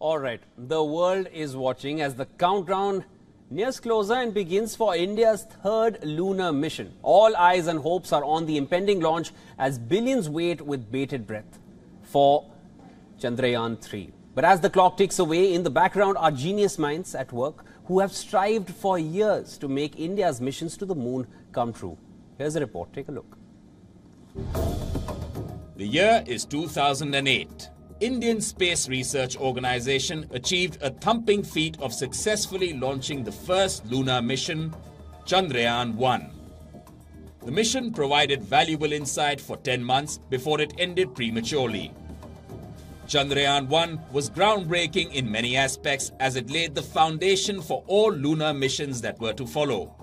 All right, the world is watching as the countdown nears closer and begins for India's third lunar mission. All eyes and hopes are on the impending launch as billions wait with bated breath for Chandrayaan-3. But as the clock ticks away, in the background are genius minds at work who have strived for years to make India's missions to the moon come true. Here's a report. Take a look. The year is 2008. Indian Space Research Organization achieved a thumping feat of successfully launching the first lunar mission, Chandrayaan-1. The mission provided valuable insight for 10 months before it ended prematurely. Chandrayaan-1 was groundbreaking in many aspects as it laid the foundation for all lunar missions that were to follow.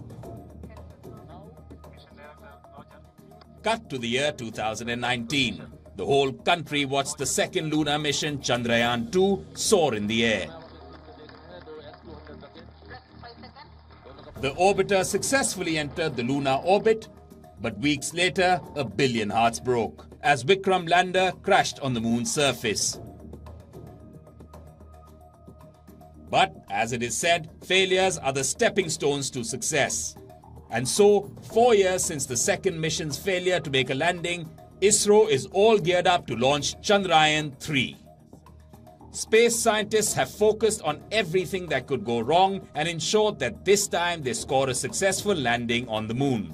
Cut to the year 2019. The whole country watched the second lunar mission, Chandrayaan-2, soar in the air. The orbiter successfully entered the lunar orbit, but weeks later, a billion hearts broke as Vikram lander crashed on the moon's surface. But, as it is said, failures are the stepping stones to success. And so, 4 years since the second mission's failure to make a landing, ISRO is all geared up to launch Chandrayaan-3. Space scientists have focused on everything that could go wrong and ensured that this time they score a successful landing on the moon.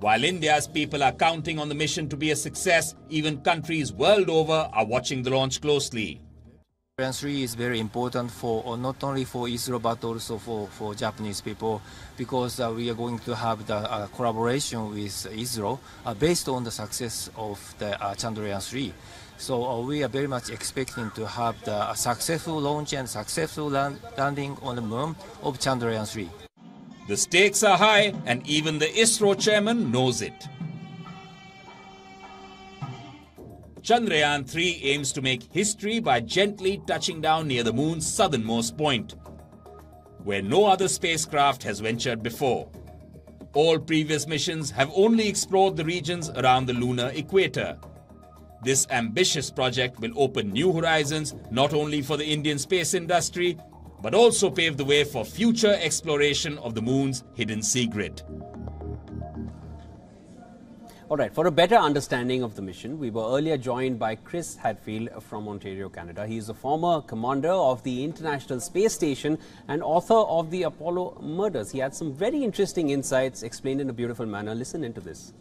While India's people are counting on the mission to be a success, even countries world over are watching the launch closely. Chandrayaan-3 is very important for not only for ISRO but also for Japanese people, because we are going to have the collaboration with ISRO based on the success of the Chandrayaan-3. So we are very much expecting to have the successful launch and successful landing on the moon of Chandrayaan-3. The stakes are high, and even the ISRO chairman knows it. Chandrayaan-3 aims to make history by gently touching down near the moon's southernmost point, where no other spacecraft has ventured before. All previous missions have only explored the regions around the lunar equator. This ambitious project will open new horizons not only for the Indian space industry, but also pave the way for future exploration of the moon's hidden secret. All right, for a better understanding of the mission, we were earlier joined by Chris Hadfield from Ontario, Canada. He is a former commander of the International Space Station and author of the Apollo Murders. He had some very interesting insights explained in a beautiful manner. Listen into this.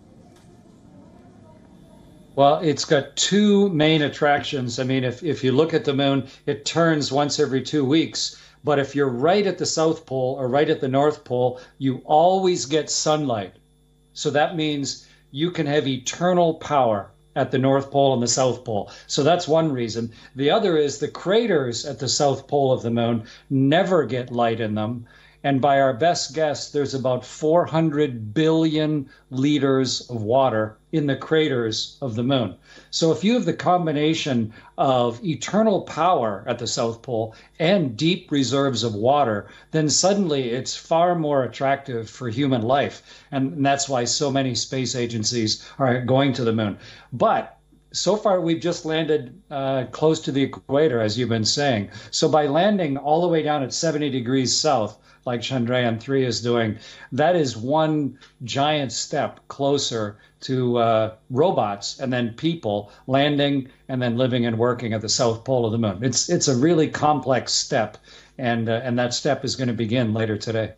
Well, it's got two main attractions. I mean, if you look at the moon, it turns once every 2 weeks. But if you're right at the South Pole or right at the North Pole, you always get sunlight. So that means you can have eternal power at the North Pole and the South Pole. So that's one reason. The other is the craters at the South Pole of the moon never get light in them. And by our best guess, there's about 400 billion liters of water in the craters of the moon. So if you have the combination of eternal power at the South Pole and deep reserves of water, then suddenly it's far more attractive for human life. And that's why so many space agencies are going to the moon. But so far, we've just landed close to the equator, as you've been saying. So by landing all the way down at 70 degrees south, like Chandrayaan-3 is doing, that is one giant step closer to robots and then people landing and then living and working at the South Pole of the moon. It's a really complex step, and that step is going to begin later today.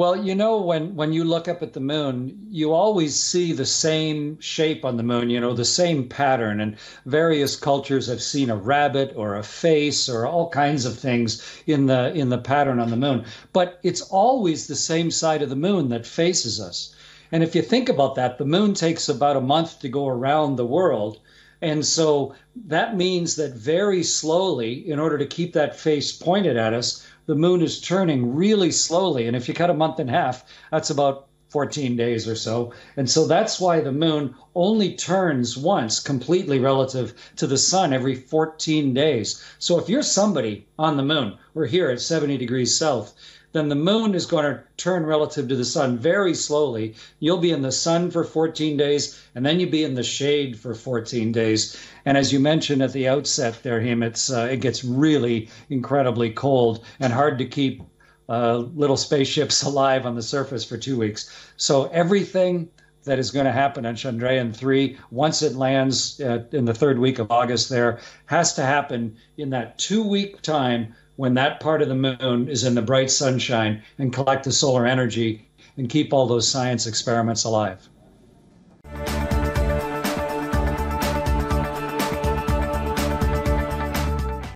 Well, you know, when you look up at the moon, you always see the same shape on the moon, you know, the same pattern. And various cultures have seen a rabbit or a face or all kinds of things in the pattern on the moon. But it's always the same side of the moon that faces us. And if you think about that, the moon takes about a month to go around the world. And so that means that very slowly, in order to keep that face pointed at us, the moon is turning really slowly. And if you cut a month in half, that's about 14 days or so. And so that's why the moon only turns once completely relative to the sun every 14 days. So if you're somebody on the moon, we're here at 70 degrees south, then the moon is going to turn relative to the sun very slowly. You'll be in the sun for 14 days, and then you'll be in the shade for 14 days. And as you mentioned at the outset there, Him, it gets really incredibly cold and hard to keep little spaceships alive on the surface for 2 weeks. So everything that is going to happen on Chandrayaan-3, once it lands in the third week of August there, has to happen in that 2 week time when that part of the moon is in the bright sunshine and collect the solar energy and keep all those science experiments alive.